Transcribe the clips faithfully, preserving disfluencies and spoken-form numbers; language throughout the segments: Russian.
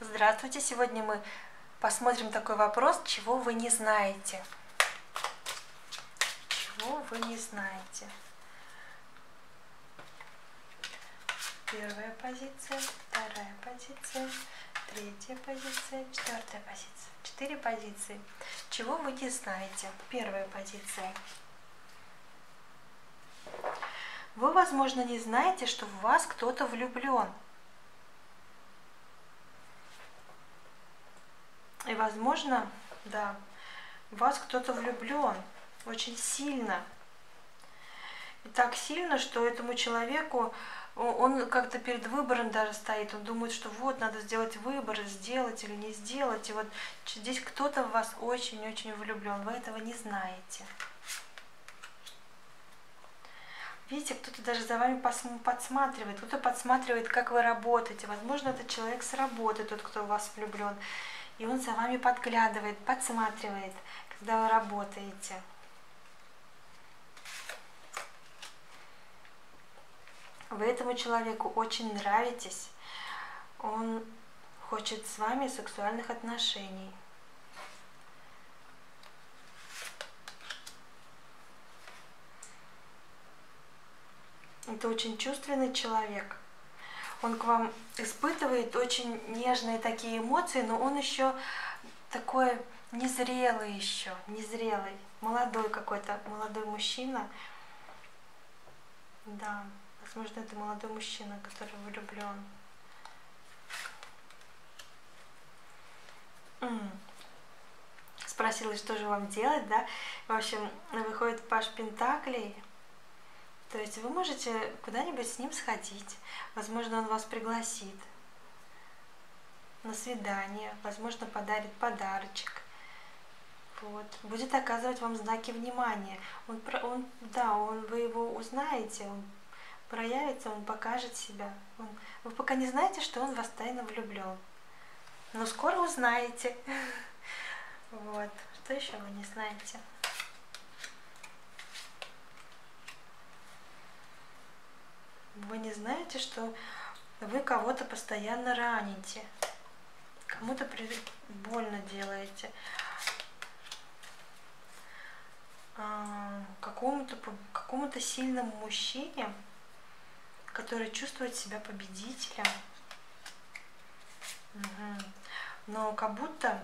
Здравствуйте! Сегодня мы посмотрим такой вопрос, чего вы не знаете. Чего вы не знаете. Первая позиция, вторая позиция, третья позиция, четвертая позиция. Четыре позиции. Чего вы не знаете. Первая позиция. Вы, возможно, не знаете, что в вас кто-то влюблен. И, возможно, да, в вас кто-то влюблен очень сильно. И так сильно, что этому человеку, он как-то перед выбором даже стоит, он думает, что вот, надо сделать выбор, сделать или не сделать. И вот здесь кто-то в вас очень-очень влюблен, вы этого не знаете. Видите, кто-то даже за вами подсматривает, кто-то подсматривает, как вы работаете. Возможно, этот человек с работы, тот, кто в вас влюблен, и он за вами подглядывает, подсматривает, когда вы работаете. Вы этому человеку очень нравитесь, он хочет с вами сексуальных отношений. Это очень чувственный человек. Он к вам испытывает очень нежные такие эмоции, но он еще такой незрелый еще, незрелый, молодой какой-то, молодой мужчина. Да, возможно, это молодой мужчина, который влюблен. М-м. Спросила, что же вам делать, да? В общем, выходит Паш Пентаклей. То есть вы можете куда-нибудь с ним сходить, возможно, он вас пригласит на свидание, возможно, подарит подарочек, вот. Будет оказывать вам знаки внимания, он, он, да, он, вы его узнаете, он проявится, он покажет себя, он, вы пока не знаете, что он в вас тайно влюблен, но скоро узнаете, вот, что еще вы не знаете. Вы не знаете, что вы кого-то постоянно раните, кому-то больно делаете, какому-то какому-то сильному мужчине, который чувствует себя победителем, но как будто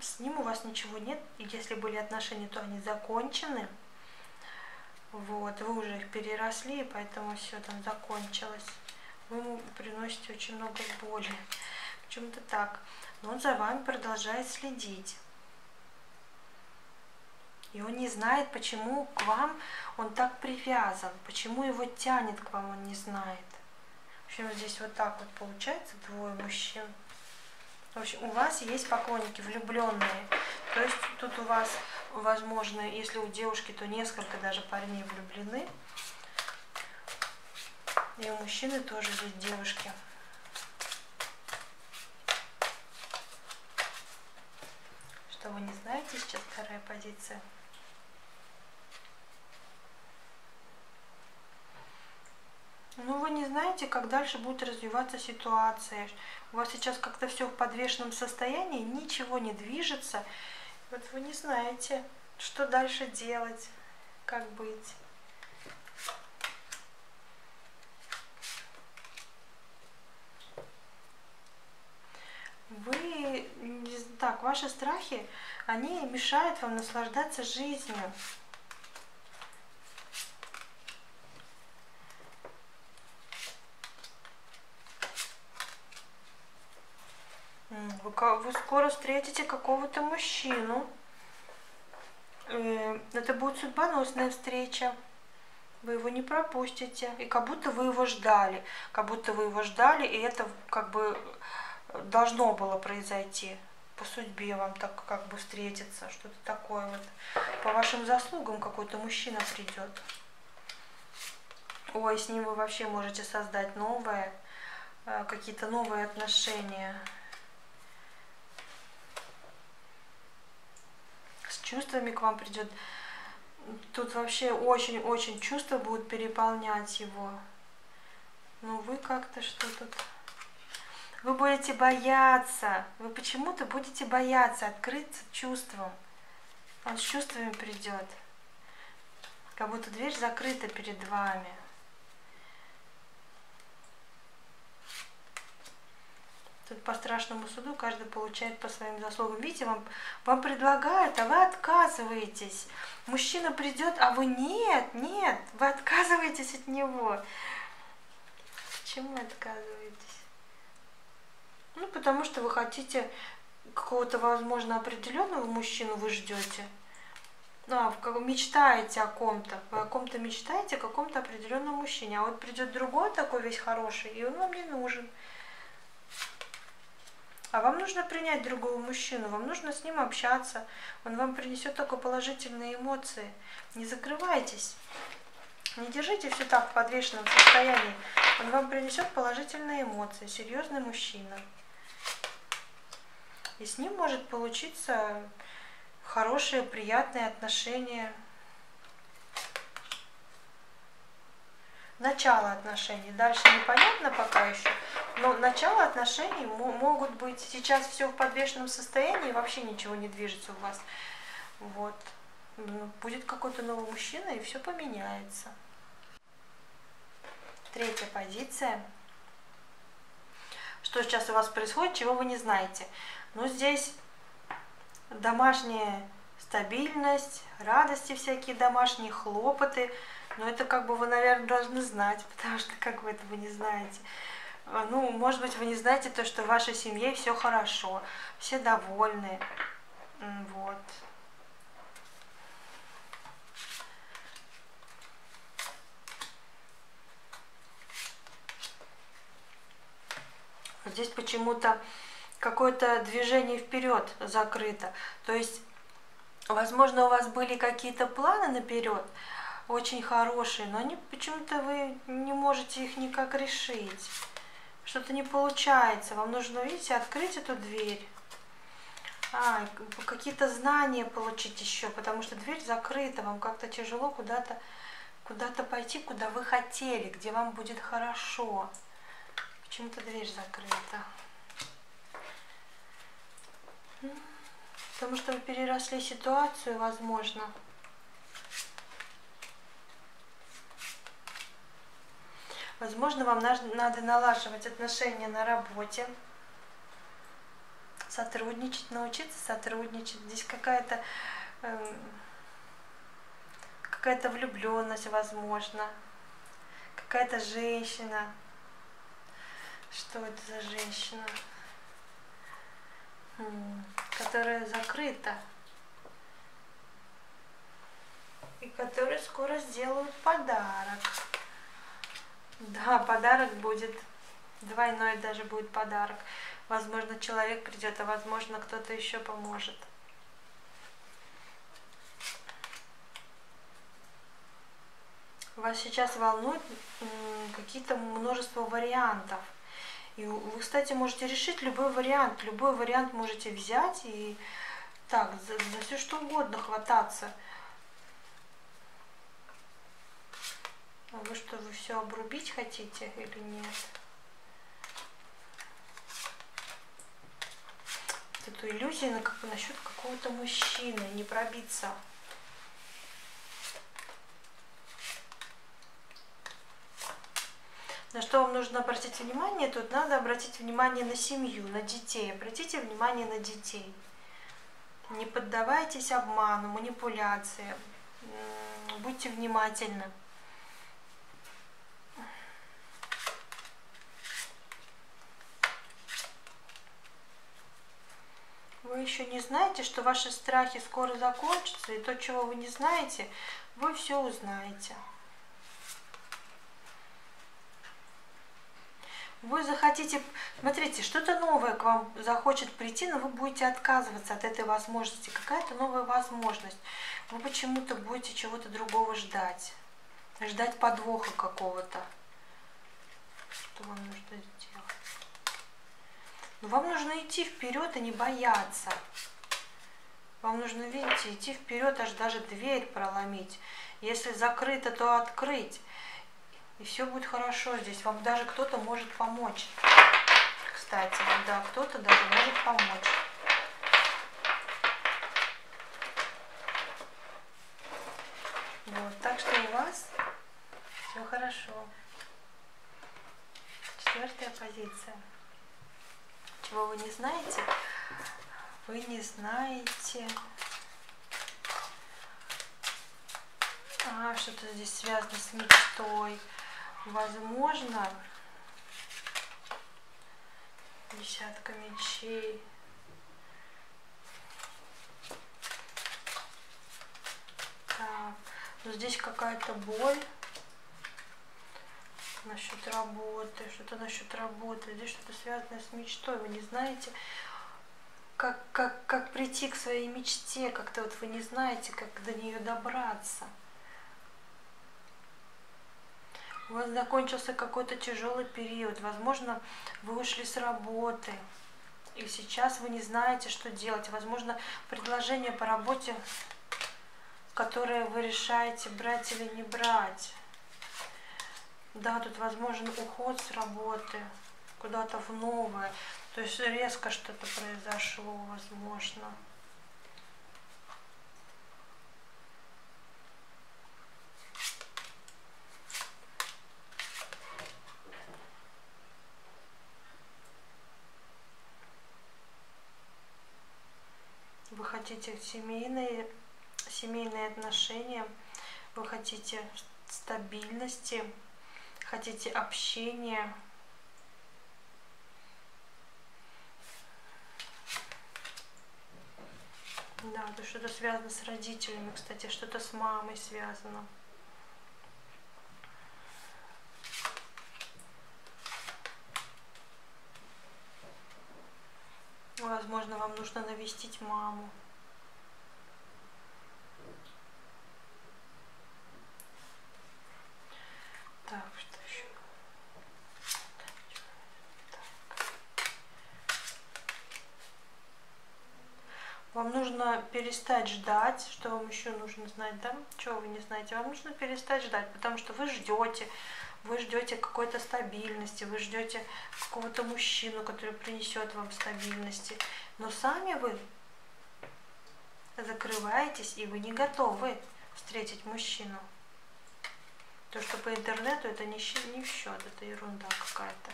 с ним у вас ничего нет, и если были отношения, то они закончены. Вот, вы уже их переросли, и поэтому все там закончилось. Вы ему приносите очень много боли. Почему-то так. Но он за вами продолжает следить. И он не знает, почему к вам он так привязан, почему его тянет к вам, он не знает. В общем, здесь вот так вот получается двое мужчин. В общем, у вас есть поклонники, влюбленные. То есть тут у вас, возможно, если у девушки, то несколько даже парней влюблены. И у мужчины тоже есть девушки. Что вы не знаете, сейчас вторая позиция. Ну, вы не знаете, как дальше будет развиваться ситуация. У вас сейчас как-то все в подвешенном состоянии, ничего не движется. Вот вы не знаете, что дальше делать, как быть. Вы, так, ваши страхи, они мешают вам наслаждаться жизнью. Вы скоро встретите какого-то мужчину. Это будет судьбоносная встреча. Вы его не пропустите. И как будто вы его ждали. Как будто вы его ждали, и это как бы должно было произойти. По судьбе вам так как бы встретиться. Что-то такое вот. По вашим заслугам какой-то мужчина придет. Ой, с ним вы вообще можете создать новое, какие-то новые отношения. Чувствами к вам придет. Тут вообще очень-очень чувства будут переполнять его. Но вы как-то что тут... Вы будете бояться, вы почему-то будете бояться открыться чувством. Он с чувствами придет, как будто дверь закрыта перед вами. Тут по страшному суду каждый получает по своим заслугам. Видите, вам, вам предлагают, а вы отказываетесь. Мужчина придет, а вы нет, нет, вы отказываетесь от него. Почему отказываетесь? Ну, потому что вы хотите какого-то, возможно, определенного мужчину, вы ждете. Ну, а вы мечтаете о ком-то. Вы о ком-то мечтаете, о каком-то определенном мужчине. А вот придет другой такой весь хороший, и он вам не нужен. А вам нужно принять другого мужчину, вам нужно с ним общаться, он вам принесет только положительные эмоции. Не закрывайтесь, не держите все так в подвешенном состоянии, он вам принесет положительные эмоции, серьезный мужчина. И с ним может получиться хорошие, приятные отношения. Начало отношений, дальше непонятно пока еще, но начало отношений могут быть. Сейчас все в подвешенном состоянии, вообще ничего не движется у вас. Вот. Будет какой-то новый мужчина, и все поменяется. Третья позиция. Что сейчас у вас происходит, чего вы не знаете? Ну, здесь домашняя стабильность, радости всякие домашние, хлопоты. Но это как бы вы, наверное, должны знать, потому что как вы этого не знаете. Ну, может быть, вы не знаете то, что в вашей семье все хорошо, все довольны. Вот. Здесь почему-то какое-то движение вперед закрыто. То есть, возможно, у вас были какие-то планы наперед, очень хорошие, но они почему-то вы не можете их никак решить. Что-то не получается. Вам нужно, видите, открыть эту дверь. А, какие-то знания получить еще, потому что дверь закрыта. Вам как-то тяжело куда-то куда-то пойти, куда вы хотели, где вам будет хорошо. Почему-то дверь закрыта. Потому что вы переросли ситуацию, возможно. Возможно, вам надо налаживать отношения на работе, сотрудничать, научиться сотрудничать. Здесь какая-то э, какая-то влюбленность, возможно, какая-то женщина. Что это за женщина, которая закрыта и которой скоро сделают подарок? Да, подарок будет, двойной даже будет подарок. Возможно, человек придет, а возможно, кто-то еще поможет. Вас сейчас волнует какие-то множество вариантов. И вы, кстати, можете решить любой вариант. Любой вариант можете взять и так, за, за все что угодно хвататься. А вы что, вы все обрубить хотите или нет? Вот эту иллюзию на, как, насчет какого-то мужчины, не пробиться. На что вам нужно обратить внимание? Тут надо обратить внимание на семью, на детей. Обратите внимание на детей. Не поддавайтесь обману, манипуляциям. Будьте внимательны. Вы еще не знаете, что ваши страхи скоро закончатся, и то, чего вы не знаете, вы все узнаете. Вы захотите, смотрите, что-то новое к вам захочет прийти, но вы будете отказываться от этой возможности. Какая-то новая возможность. Вы почему-то будете чего-то другого ждать. Ждать подвоха какого-то. Что вам нужно делать? Но вам нужно идти вперед и не бояться. Вам нужно, видите, идти вперед, аж даже дверь проломить. Если закрыто, то открыть. И все будет хорошо здесь. Вам даже кто-то может помочь. кстати, да, кто-то даже может помочь. Вот, так что у вас все хорошо. Четвертая позиция. Чего вы не знаете? Вы не знаете, а, что-то здесь связано с мечтой. Возможно, десятка мечей. Так, но здесь какая-то боль насчет работы, что-то насчет работы. Здесь что-то связанное с мечтой. Вы не знаете, как, как, как прийти к своей мечте. Как-то вот вы не знаете, как до нее добраться. У вас закончился какой-то тяжелый период. Возможно, вы ушли с работы, и сейчас вы не знаете, что делать. Возможно, предложение по работе, которое вы решаете, брать или не брать. Да, тут возможен уход с работы куда-то в новое. То есть резко что-то произошло, возможно. Вы хотите семейные, семейные отношения, вы хотите стабильности, хотите общения. Да, то что-то связано с родителями, кстати, что-то с мамой связано. Возможно, вам нужно навестить маму. Так, что еще? Так. Вам нужно перестать ждать. Что вам еще нужно знать, да? Чего вы не знаете? Вам нужно перестать ждать, потому что вы ждете. Вы ждете какой-то стабильности, вы ждете какого-то мужчину, который принесет вам стабильности. Но сами вы закрываетесь, и вы не готовы встретить мужчину. То, что по интернету, это не в счет, это ерунда какая-то.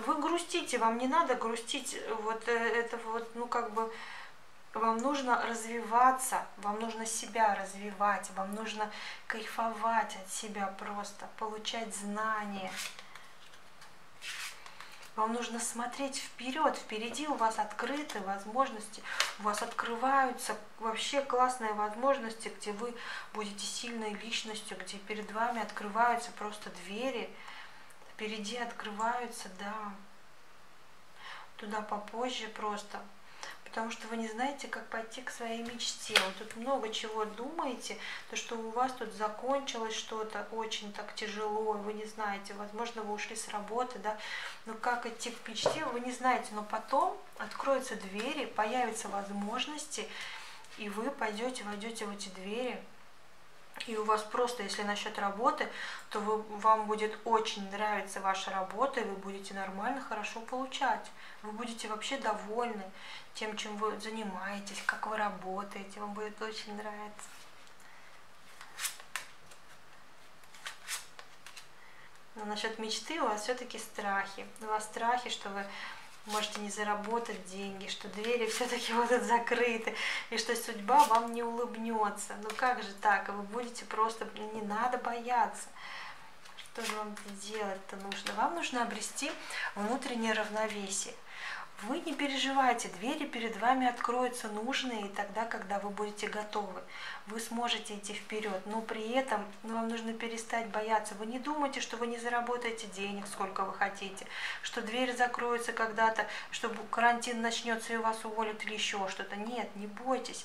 Вы грустите, вам не надо грустить. Вот это вот, ну как бы... Вам нужно развиваться, вам нужно себя развивать, вам нужно кайфовать от себя просто, получать знания. Вам нужно смотреть вперед, впереди у вас открыты возможности, у вас открываются вообще классные возможности, где вы будете сильной личностью, где перед вами открываются просто двери, впереди открываются, да, туда попозже просто. Потому что вы не знаете, как пойти к своей мечте. Вы тут много чего думаете, то что у вас тут закончилось что-то очень так тяжело, вы не знаете. Возможно, вы ушли с работы, да, но как идти к мечте, вы не знаете. Но потом откроются двери, появятся возможности, и вы пойдете, войдете в эти двери. И у вас просто, если насчет работы, то вы, вам будет очень нравиться ваша работа, и вы будете нормально, хорошо получать. Вы будете вообще довольны тем, чем вы занимаетесь, как вы работаете. Вам будет очень нравиться. Но насчет мечты у вас все-таки страхи. У вас страхи, что вы... можете не заработать деньги, что двери все-таки будут закрыты, и что судьба вам не улыбнется. Ну как же так? Вы будете просто... Не надо бояться. Что же вам делать-то нужно? Вам нужно обрести внутреннее равновесие. Вы не переживайте, двери перед вами откроются нужные, и тогда, когда вы будете готовы, вы сможете идти вперед. Но при этом ну, вам нужно перестать бояться. Вы не думайте, что вы не заработаете денег, сколько вы хотите, что дверь закроется когда-то, что карантин начнется и вас уволят или еще что-то. Нет, не бойтесь,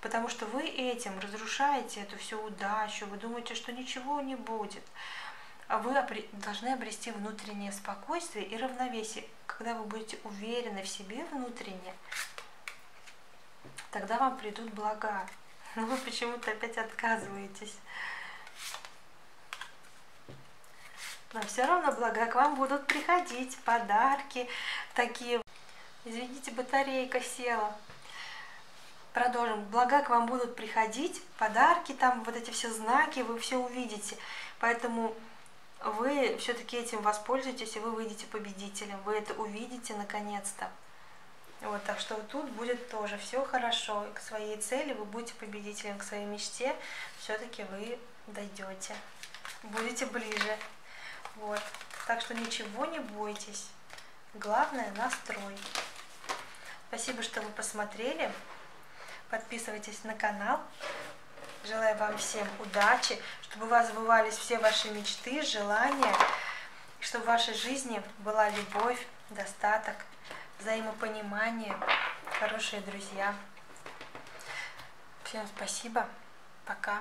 потому что вы этим разрушаете эту всю удачу, вы думаете, что ничего не будет. А вы должны обрести внутреннее спокойствие и равновесие. Когда вы будете уверены в себе внутренне, тогда вам придут блага. Но вы почему-то опять отказываетесь. Но все равно, блага, к вам будут приходить подарки такие. Извините, батарейка села. Продолжим. Блага к вам будут приходить, подарки там, вот эти все знаки, вы все увидите. Поэтому вы все-таки этим воспользуетесь, и вы выйдете победителем. Вы это увидите наконец-то. Вот, так что тут будет тоже все хорошо. И к своей цели вы будете победителем, к своей мечте все-таки вы дойдете. Будете ближе. Вот. Так что ничего не бойтесь. Главное — настрой. Спасибо, что вы посмотрели. Подписывайтесь на канал. Желаю вам всем удачи, чтобы у вас сбывались все ваши мечты, желания, чтобы в вашей жизни была любовь, достаток, взаимопонимание, хорошие друзья. Всем спасибо. Пока.